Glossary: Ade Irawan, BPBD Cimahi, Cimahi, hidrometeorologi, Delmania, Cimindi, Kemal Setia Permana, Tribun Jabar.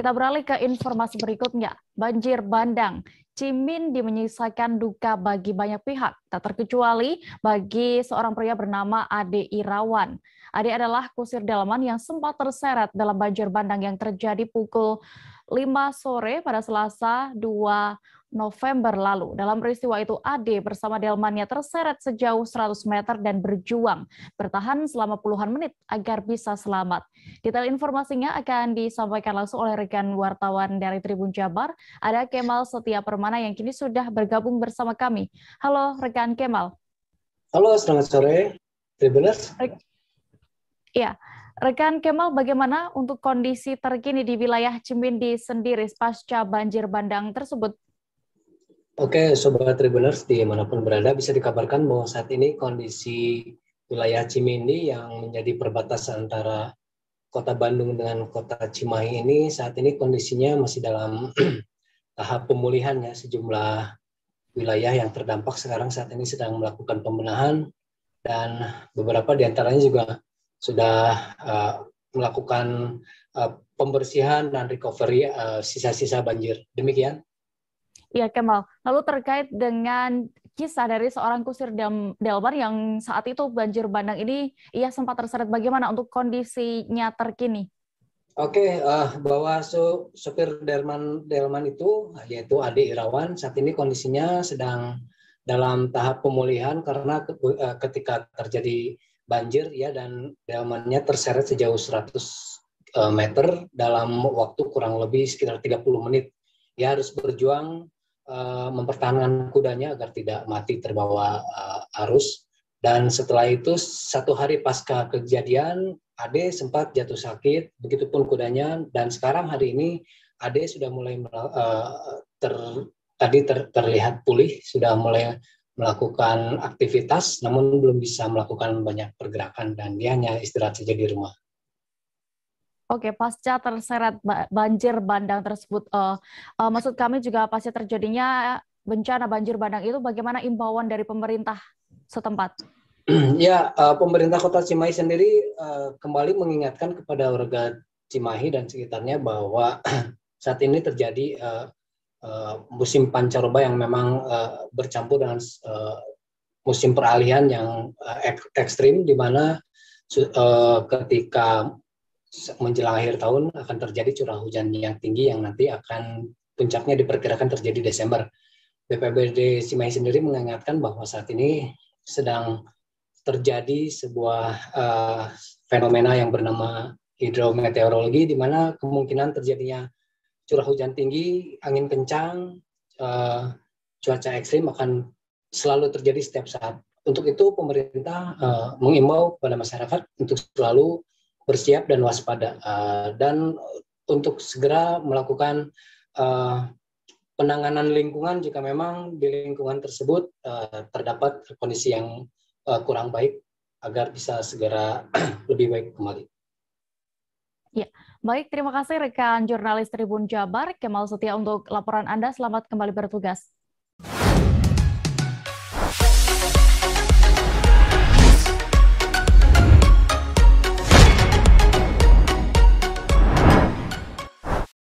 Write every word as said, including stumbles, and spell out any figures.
Kita beralih ke informasi berikutnya. Banjir bandang Cimindi menyisakan duka bagi banyak pihak, tak terkecuali bagi seorang pria bernama Ade Irawan. Ade adalah kusir delman yang sempat terseret dalam banjir bandang yang terjadi pukul lima sore pada Selasa dua November lalu. Dalam peristiwa itu, Ade bersama Delmania terseret sejauh seratus meter dan berjuang bertahan selama puluhan menit agar bisa selamat. Detail informasinya akan disampaikan langsung oleh rekan wartawan dari Tribun Jabar. Ada Kemal Setia Permana yang kini sudah bergabung bersama kami. Halo rekan Kemal. Halo, selamat sore Tribuners. Ya, rekan Kemal, bagaimana untuk kondisi terkini di wilayah Cimindi sendiri pasca banjir bandang tersebut? Oke, sobat Tribuners dimanapun berada, bisa dikabarkan bahwa saat ini kondisi wilayah Cimindi yang menjadi perbatasan antara kota Bandung dengan kota Cimahi ini saat ini kondisinya masih dalam tahap pemulihan ya. Sejumlah wilayah yang terdampak sekarang saat ini sedang melakukan pembenahan dan beberapa diantaranya juga sudah uh, melakukan uh, pembersihan dan recovery sisa-sisa uh, banjir. Demikian. Iya Kemal. Lalu terkait dengan kisah dari seorang kusir delman yang saat itu banjir bandang ini ia sempat terseret, bagaimana untuk kondisinya terkini? Oke, uh, bahwa so, sopir delman delman itu yaitu Ade Irawan saat ini kondisinya sedang dalam tahap pemulihan karena ke, uh, ketika terjadi banjir ya dan delmannya terseret sejauh seratus meter dalam waktu kurang lebih sekitar tiga puluh menit. Ia harus berjuang uh, mempertahankan kudanya agar tidak mati terbawa uh, arus. Dan setelah itu satu hari pasca kejadian Ade sempat jatuh sakit, begitupun kudanya. Dan sekarang hari ini Ade sudah mulai uh, ter, tadi ter, terlihat pulih, sudah mulai melakukan aktivitas, namun belum bisa melakukan banyak pergerakan dan dia hanya istirahat saja di rumah. Oke, pasca terseret banjir bandang tersebut, uh, uh, maksud kami juga pasca terjadinya bencana banjir bandang itu, bagaimana imbauan dari pemerintah setempat? Ya, uh, pemerintah kota Cimahi sendiri uh, kembali mengingatkan kepada warga Cimahi dan sekitarnya bahwa saat ini terjadi uh, uh, musim pancaroba yang memang uh, bercampur dengan uh, musim peralihan yang uh, ek ekstrim, di mana uh, ketika menjelang akhir tahun akan terjadi curah hujan yang tinggi yang nanti akan puncaknya diperkirakan terjadi Desember. B P B D Cimahi sendiri mengingatkan bahwa saat ini sedang terjadi sebuah uh, fenomena yang bernama hidrometeorologi, di mana kemungkinan terjadinya curah hujan tinggi, angin kencang, uh, cuaca ekstrim akan selalu terjadi setiap saat. Untuk itu pemerintah uh, mengimbau kepada masyarakat untuk selalu bersiap dan waspada, uh, dan untuk segera melakukan uh, penanganan lingkungan jika memang di lingkungan tersebut uh, terdapat kondisi yang uh, kurang baik agar bisa segera lebih baik kembali. Ya, baik, terima kasih rekan jurnalis Tribun Jabar Kemal Setia untuk laporan Anda. Selamat kembali bertugas.